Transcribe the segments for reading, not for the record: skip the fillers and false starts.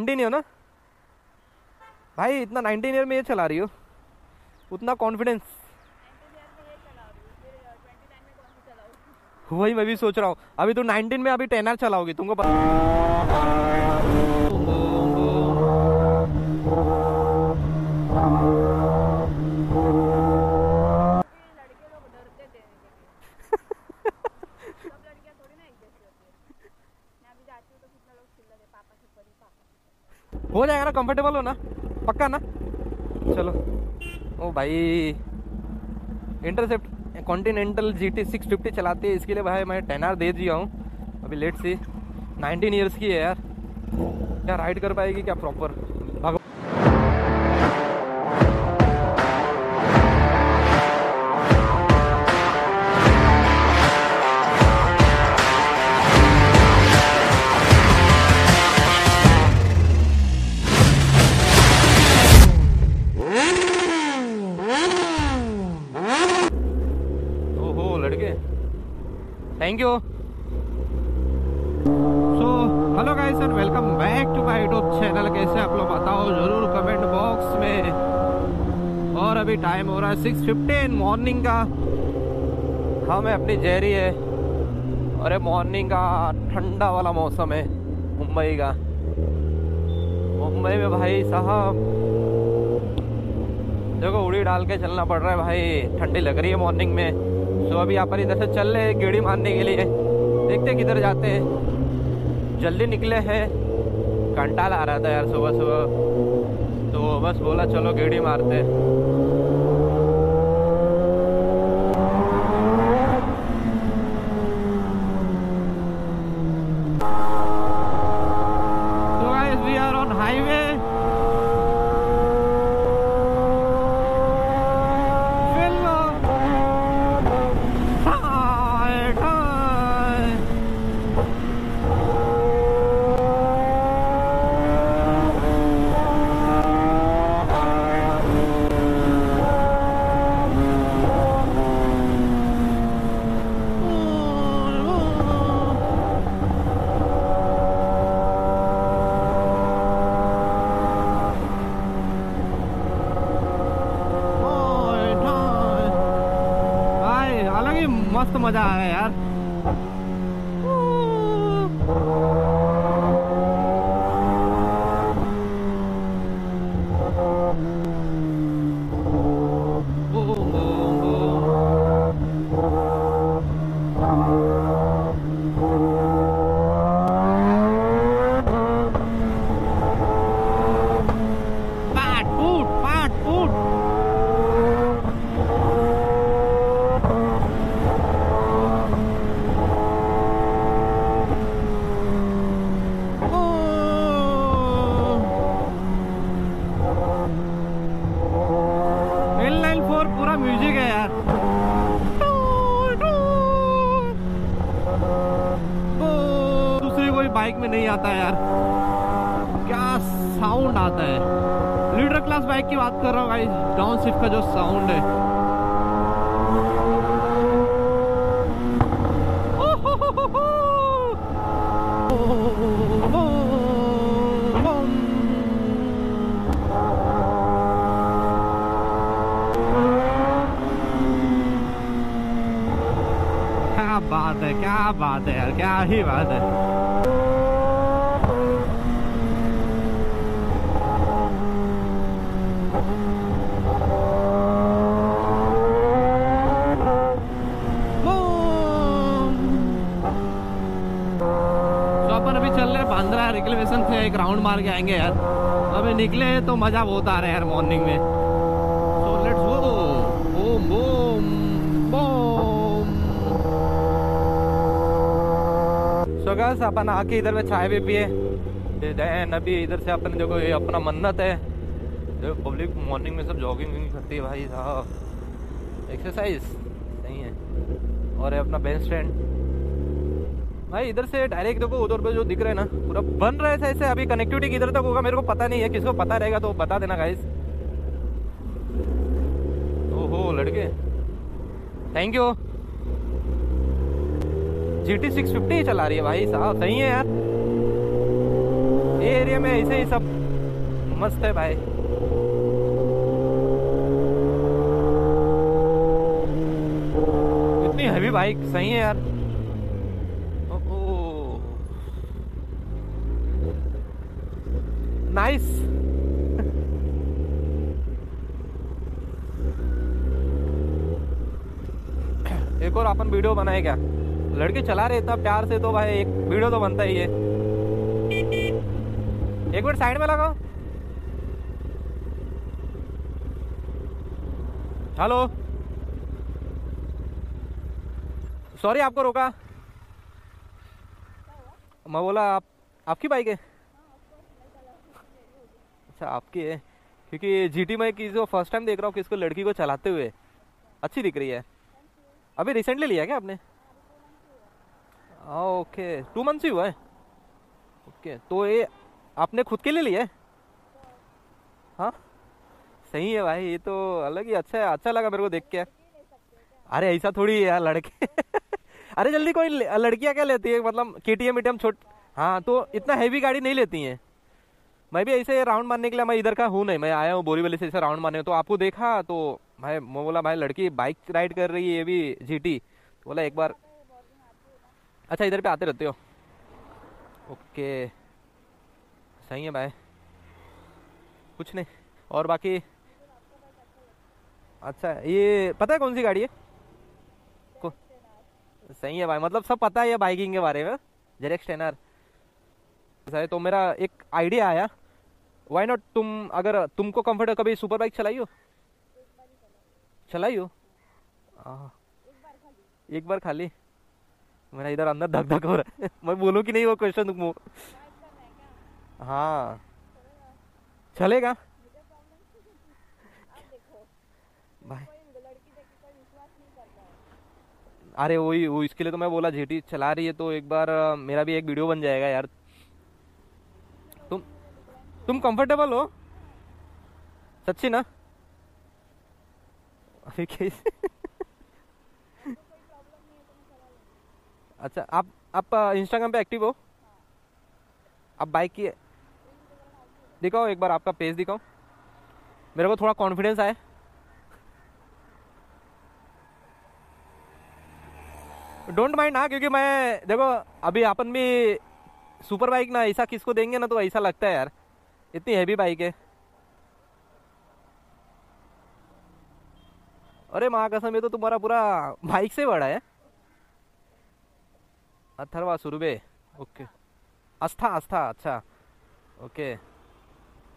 19 हो ना भाई, इतना 19 ईयर में ये चला रही हो, उतना कॉन्फिडेंस। वही मैं भी सोच रहा हूँ, अभी तो 19 में अभी 10R चलाओगी, तुमको हो जाएगा ना, कंफर्टेबल हो ना, पक्का ना। चलो ओ भाई, इंटरसेप्ट कॉन्टिनेंटल GT 650 चलाती है, इसके लिए भाई मैं 10R दे दिया हूँ। अभी लेट सी 19 इयर्स की है यार, क्या राइड कर पाएगी क्या proper. Thank you. So hello guys and welcome back to my YouTube channel. कैसे आप लोग बताओ जरूर कमेंट बॉक्स में। और अभी टाइम हो रहा है 6:15 मॉर्निंग का। हमें अपनी जहरी है और ये मॉर्निंग का ठंडा वाला मौसम है मुंबई का। मुंबई में भाई साहब देखो उड़ी डाल के चलना पड़ रहा है भाई, ठंडी लग रही है मॉर्निंग में। तो अभी यहाँ पर इधर से चल रहे हैं गेड़ी मारने के लिए, देखते किधर जाते हैं। जल्दी निकले हैं, कंटाल आ रहा था यार सुबह सुबह, तो बस बोला चलो गेड़ी मारते हैं। तो guys we are on highway, मस्त मजा आ रहा है यार। बाइक में नहीं आता यार, क्या साउंड आता है। लीडर क्लास बाइक की बात कर रहा हूँ गाइस, डाउन शिफ्ट का जो साउंड है, क्या बात है, क्या बात है यार, क्या ही बात है। रिक्लेमेशन से एक राउंड मार के आएंगे यार, अभी निकले हैं तो मजा बहुत आ रहा है यार मॉर्निंग में। So let's go. Boom boom boom. So guys अपन आके इधर में चाय भी पिए, देन अभी इधर से अपन देखो ये अपना मन्नत है। जो पब्लिक मॉर्निंग में सब जॉगिंग करती है भाई साहब, एक्सरसाइज नहीं है। और ये अपना बेंच स्टैंड भाई, इधर से डायरेक्ट देखो उधर पे जो दिख रहा है ना पूरा बन रहा है ऐसे। अभी कनेक्टिविटी किधर तक होगा मेरे को पता नहीं है, किसको पता रहेगा तो बता देना गाइस। ओहो लड़के, थैंक यू। GT 650 चला रही है भाई साहब, सही है यार। ये एरिया में ऐसे ही सब मस्त है भाई। इतनी हैवी बाइक सही है यार। Oh nice. एक और अपन वीडियो बनाए क्या, लड़के चला रहे इतना प्यार से तो भाई एक वीडियो तो बनता ही है। एक बार साइड में लगाओ। हेलो सॉरी आपको रोका। मैं बोला आप आपकी बाइक है? अच्छा आपकी है, क्योंकि जीटी में किसी फर्स्ट टाइम देख रहा हूँ किसको लड़की को चलाते हुए, अच्छी दिख रही है। अभी रिसेंटली लिया क्या आपने? ओके 2 मंथ्स ही हुआ है। ओके तो ये आपने खुद के लिए लिया है? हाँ सही है भाई, ये तो अलग ही अच्छा है, अच्छा लगा मेरे को देख के। अरे ऐसा थोड़ी है यार लड़के अरे जल्दी कोई लड़कियाँ क्या लेती है, मतलब KTM छोट, हाँ तो इतना हैवी गाड़ी नहीं लेती हैं। मैं भी ऐसे राउंड मारने के लिए, मैं इधर का हूँ नहीं, मैं आया हूँ बोरीवली से ऐसे राउंड मारने। तो आपको देखा तो भाई मैं बोला भाई लड़की बाइक राइड कर रही है ये भी GT, तो बोला एक बार। अच्छा इधर पे आते रहते हो? ओके सही है भाई, कुछ नहीं। और बाकी अच्छा, ये पता है कौन सी गाड़ी है को? सही है भाई, मतलब सब पता है ये बाइकिंग के बारे में। जेरेक्स 10R सही। तो मेरा एक आइडिया आया, वाई नॉट तुम, अगर तुमको कंफर्ट है, कभी सुपर बाइक चलाई हो? चलाई हो? एक बार खाली। मेरा इधर अंदर धक धक हो रहा है मैं बोलूँ कि नहीं वो क्वेश्चन तुम? हाँ चलेगा भाई। अरे वही वो, इसके लिए तो मैं बोला GT चला रही है तो एक बार मेरा भी एक वीडियो बन जाएगा यार। तुम कंफर्टेबल हो सच्ची ना? अभी अच्छा आप इंस्टाग्राम पे एक्टिव हो? आप बाइक की दिखाओ एक बार, आपका पेज दिखाओ मेरे को, थोड़ा कॉन्फिडेंस आए। डोंट माइंड ना, क्योंकि मैं देखो अभी अपन भी सुपर बाइक ना ऐसा किसको देंगे ना तो ऐसा लगता है यार इतनी हैवी बाइक है। अरे माँ कसम ये तो तुम्हारा पूरा बाइक से बड़ा है। अथर्वा सुरवे, ओके आस्था, आस्था अच्छा ओके।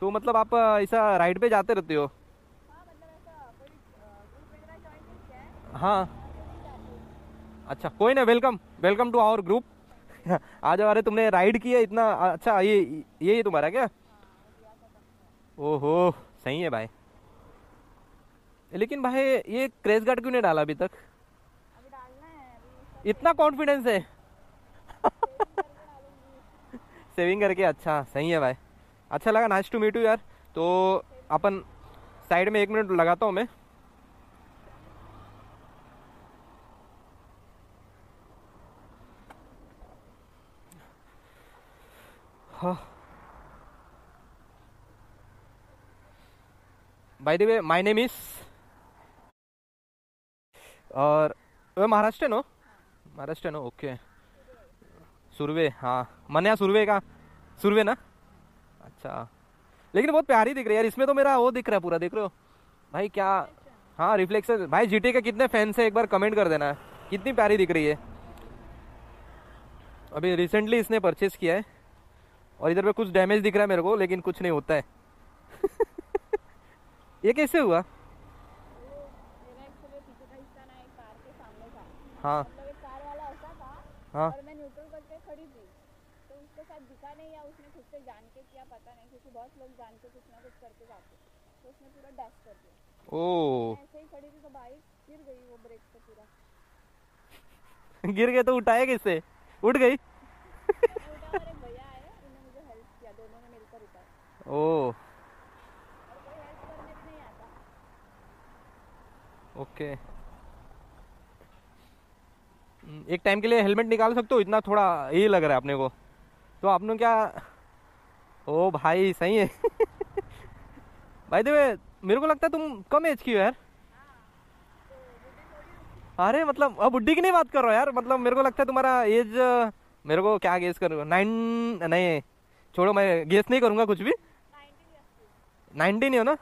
तो मतलब आप ऐसा राइड पे जाते रहते हो? हाँ अच्छा कोई ना, welcome welcome to our group आ जाओ। अरे तुमने राइड किया इतना अच्छा, ये तुम्हारा क्या? ओहो सही है भाई। लेकिन भाई ये क्रेश गार्ड क्यों नहीं डाला अभी तक? अभी डालना है, अभी इतना कॉन्फिडेंस है सेविंग करके। अच्छा सही है भाई, अच्छा लगा, नाइस टू मीट यू यार। तो अपन साइड में 1 मिनट लगाता हूँ मैं। हाँ by the way my name is, और Maharashtra no? Maharashtra no okay. Surve, हाँ मन्या सुरवे का, सुरवे ना अच्छा। लेकिन बहुत प्यारी दिख रही है यार, इसमें तो मेरा वो दिख रहा है पूरा, देख रहे हो भाई क्या? हाँ रिफ्लेक्शन। भाई GT के कितने फैंस हैं एक बार कमेंट कर देना, कितनी प्यारी दिख रही है। अभी रिसेंटली इसने परचेस किया है, और इधर पे कुछ डैमेज दिख रहा है मेरे को लेकिन कुछ नहीं होता है ये कैसे हुआ? हाँ हाँ ओ गिर गए तो उठाया कैसे? उठ गई भैया आए उन्होंने मुझे हेल्प किया, दोनों ने मिलकर उठाया। ओ ओके एक टाइम के लिए हेलमेट निकाल सकते हो? इतना थोड़ा ये लग रहा है अपने को तो आपने क्या? ओ भाई सही है। भाई देखिए मेरे को लगता है तुम कम एज की हो यार। अरे मतलब अब बुड्ढी की नहीं बात कर रहा यार, मतलब मेरे को लगता है तुम्हारा एज, मेरे को क्या गेस करूँगा, 9 नहीं छोड़ो, मैं गेस नहीं करूँगा कुछ भी। 19 हो ना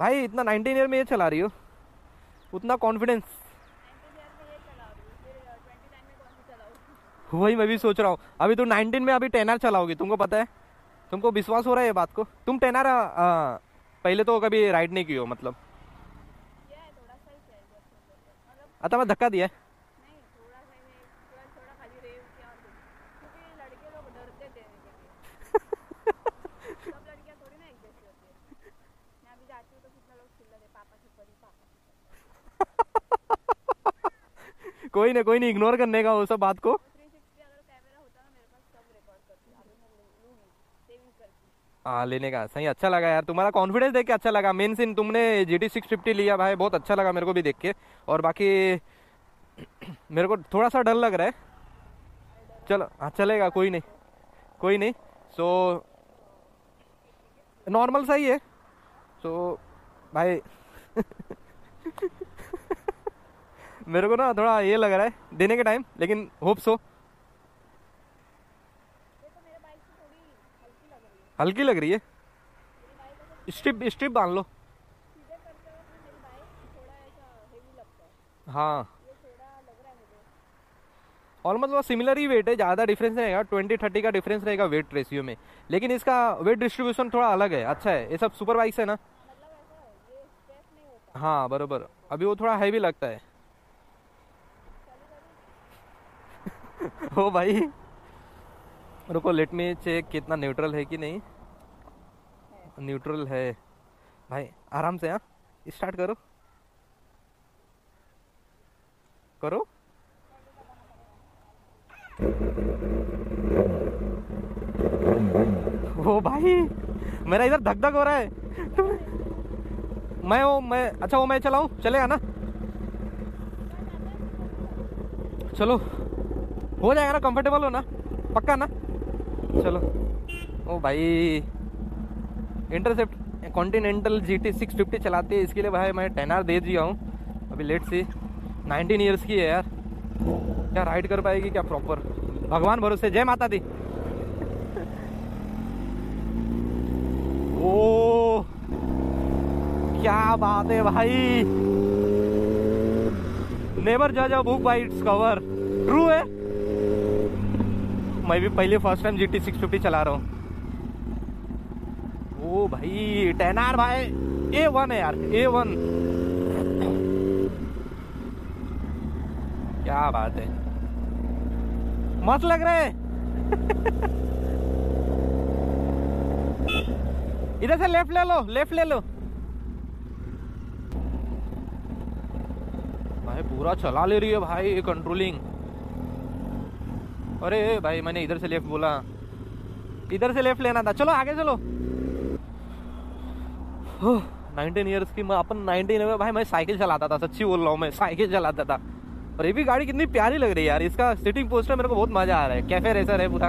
भाई, इतना 19 ईयर में ये चला रही हो, उतना कॉन्फिडेंस। वही मैं भी सोच रहा हूँ, अभी तो 19 में अभी 10R चलाओगी, तुमको पता है, तुमको विश्वास हो रहा है ये बात को। तुम 10R पहले तो कभी राइड नहीं की हो, मतलब अतः मैं धक्का दिया है। कोई ना, कोई नहीं, इग्नोर करने का वो सब बात को। हाँ लेने का सही। अच्छा लगा यार तुम्हारा कॉन्फिडेंस देख के, अच्छा लगा। मेन सीन तुमने GT 650 लिया भाई, बहुत अच्छा लगा मेरे को भी देख के। और बाकी मेरे को थोड़ा सा डर लग रहा है, चलो हाँ चलेगा, कोई नहीं कोई नहीं। सो नॉर्मल सही है। सो भाई मेरे को ना थोड़ा ये लग रहा है देने के टाइम, लेकिन होप सो। हल्की लग रही है, स्ट्रिप बांध लो। हाँ ऑलमोस्ट वो सिमिलर ही वेट है, ज़्यादा डिफरेंस रहेगा, 20-30 का डिफरेंस रहेगा वेट रेशियो में, लेकिन इसका वेट डिस्ट्रीब्यूशन थोड़ा अलग है। अच्छा है, ये सब सुपर बाइक्स है ना। हाँ बरोबर, अभी वो थोड़ा हैवी लगता है। ओ भाई रुको, लेट मी चेक कितना न्यूट्रल है कि नहीं। न्यूट्रल है भाई, आराम से। हाँ स्टार्ट करो करो। ओ भाई मेरा इधर धक धक हो रहा है। मैं अच्छा वो मैं चलाऊं, चलेगा ना? चलो हो जाएगा ना, कंफर्टेबल हो ना, पक्का ना? चलो। ओ भाई इंटरसेप्ट कॉन्टिनेंटल GT 650 चलाती है, इसके लिए भाई मैं 10R दे दिया हूँ। अभी लेट सी 19 ईयर्स की है यार, क्या राइड कर पाएगी क्या प्रॉपर, भगवान भरोसे। जय माता दी। ओ क्या बात है भाई, नेवर जज a book by its cover, true है। मैं भी पहले फर्स्ट टाइम GT 650 चला रहा हूँ। ओ भाई 10R भाई A1 है यार, A1। क्या बात है, मस्त लग रहा है। इधर से लेफ्ट ले लो, लेफ्ट ले लो भाई। पूरा चला ले रही है भाई कंट्रोलिंग। अरे भाई मैंने इधर से लेफ्ट बोला, इधर से लेफ्ट लेना था। चलो आगे चलो। 19 ईयर्स की अपन 19 में भाई मैं साइकिल चलाता था, सच्ची बोल रहा हूँ, मैं साइकिल चलाता था। और ये भी गाड़ी कितनी प्यारी लग रही है यार, इसका सिटिंग पोस्टर मेरे को बहुत मजा आ रहा है, कैफे रेसर है पूरा।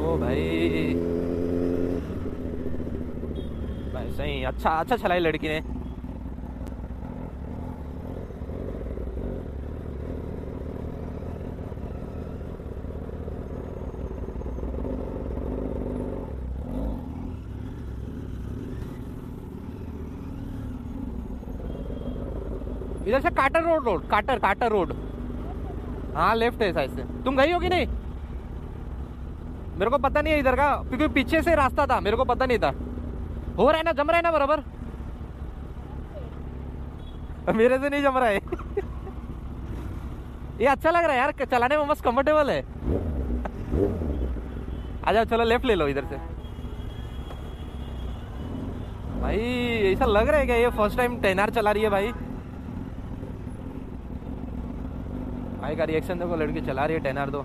ओ भाई भाई सही, अच्छा अच्छा चलाई लड़की ने। इधर से काटर रोड, काटर रोड। हाँ लेफ्ट है साइड से। तुम गई हो कि नहीं मेरे को पता नहीं है इधर का, क्योंकि पीछे से रास्ता था, मेरे को पता नहीं था। हो रहा है ना, जम रहा है ना बराबर? मेरे से नहीं जम रहा है। ये अच्छा लग रहा है यार चलाने में, मस्त कंफर्टेबल है। अच्छा चलो लेफ्ट ले लो इधर से। भाई ऐसा लग रहा है क्या ये फर्स्ट टाइम 10R चला रही है भाई? भाई का रिएक्शन देखो, लड़की चला रही है 10R। दो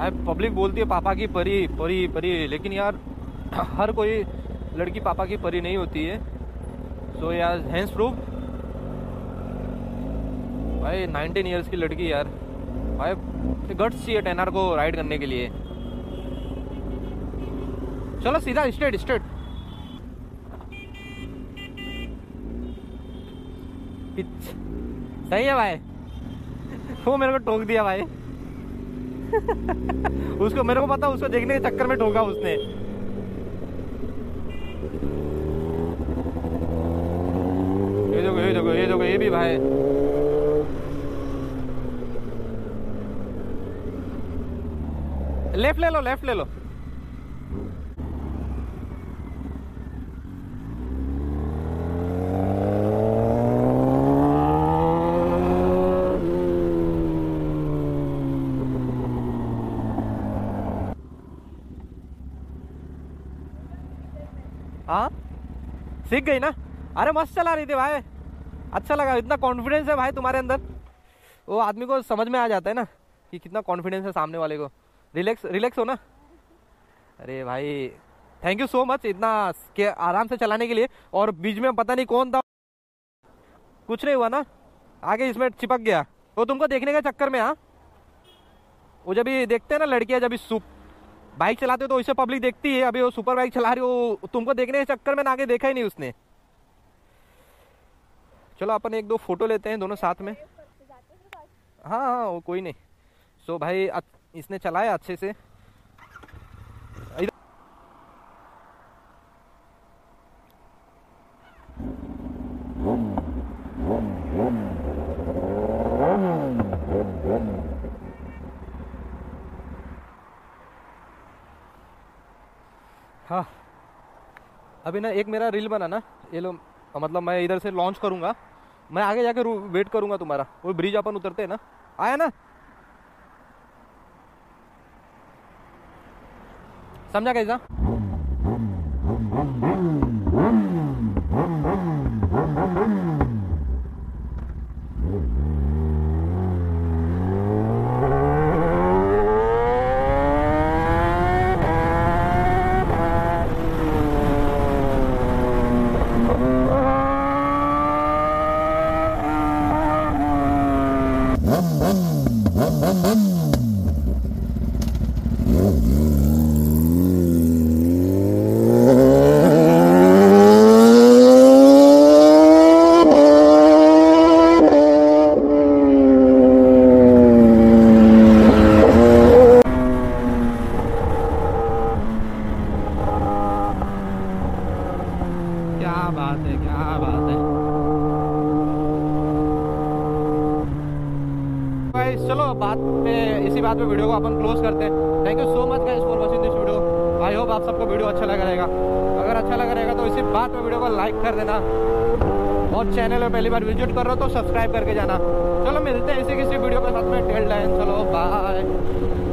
भाई पब्लिक बोलती है पापा की परी परी परी, लेकिन यार हर कोई लड़की पापा की परी नहीं होती है। सो यार हैंड्स प्रूफ भाई 19 इयर्स की लड़की यार, भाई गट्स चाहिए 10R को राइड करने के लिए। चलो सीधा स्ट्रेट स्ट्रेट, सही है भाई। वो मेरे को ठोक दिया भाई उसको मेरे को पता, उसको देखने के चक्कर में ठोका उसने। ये देखो ये देखो ये देखो, ये भी भाई लेफ्ट ले लो लेफ्ट ले लो। हाँ सीख गई ना, अरे मस्त चला रही थी भाई, अच्छा लगा। इतना कॉन्फिडेंस है भाई तुम्हारे अंदर, वो आदमी को समझ में आ जाता है ना कि कितना कॉन्फिडेंस है सामने वाले को। रिलैक्स रिलैक्स हो ना। अरे भाई थैंक यू सो मच इतना आराम से चलाने के लिए। और बीच में पता नहीं कौन था, कुछ नहीं हुआ ना, आगे इसमें चिपक गया वो तुमको देखने के चक्कर में। हाँ वो जब भी देखते हैं ना लड़कियाँ, जब भी बाइक चलाते हो तो इसे पब्लिक देखती है। अभी वो सुपर बाइक चला रही हो, तुमको देखने के चक्कर में ना आगे देखा ही नहीं उसने। चलो अपन एक दो फोटो लेते हैं दोनों साथ में। हाँ हाँ वो कोई नहीं। सो भाई इसने चलाया अच्छे से। हाँ अभी ना एक मेरा रील बना ना, ये लो, मतलब मैं इधर से लॉन्च करूँगा, मैं आगे जाके वेट करूँगा तुम्हारा। वो ब्रिज अपन उतरते हैं ना, आया ना, समझा कैसा? इसी बात पे वीडियो को अपन क्लोज करते हैं। Thank you so much guys for watching this video. I hope आप सबको वीडियो अच्छा लगा रहेगा। अगर अच्छा लगा रहेगा तो इसी बात पे वीडियो को लाइक कर देना, और चैनल में पहली बार विजिट कर रहे हो तो सब्सक्राइब करके जाना। चलो मिलते हैं इसी किसी वीडियो के साथ में। टिल देन चलो बाय।